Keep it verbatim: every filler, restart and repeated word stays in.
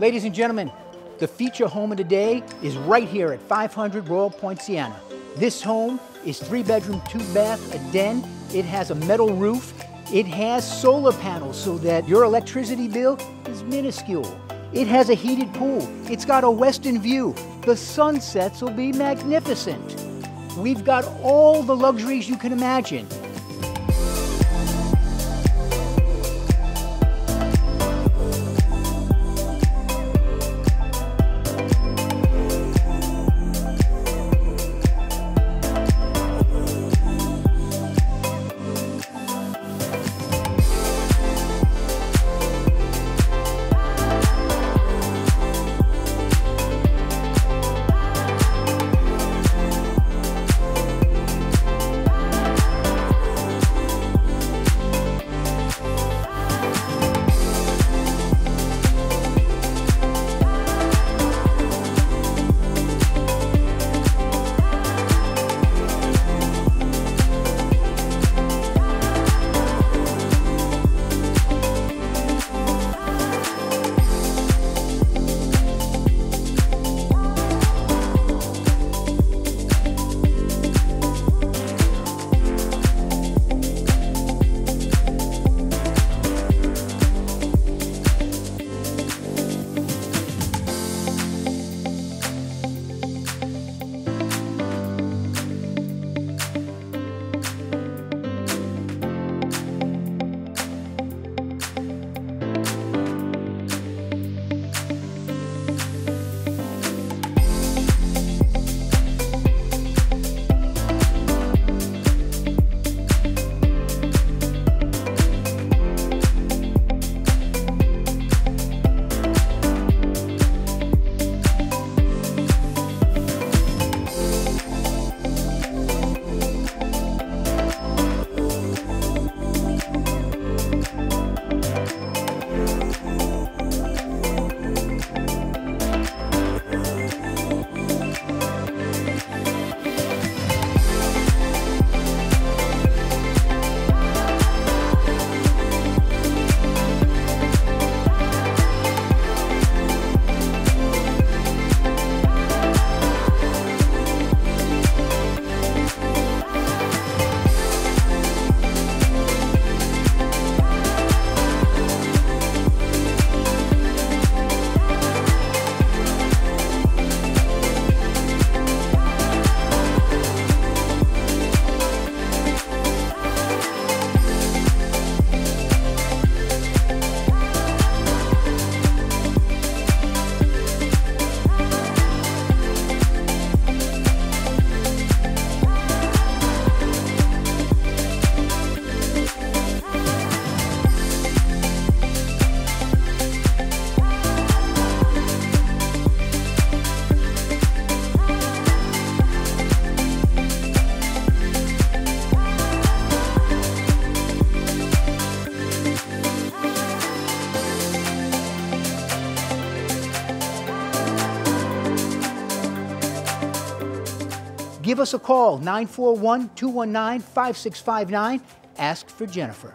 Ladies and gentlemen, the feature home of the day is right here at five hundred Royal Point Siena. This home is three bedroom, two bath, a den. It has a metal roof. It has solar panels so that your electricity bill is minuscule. It has a heated pool. It's got a western view. The sunsets will be magnificent. We've got all the luxuries you can imagine. Give us a call, nine four one, two one nine, five six five nine. Ask for Jennifer.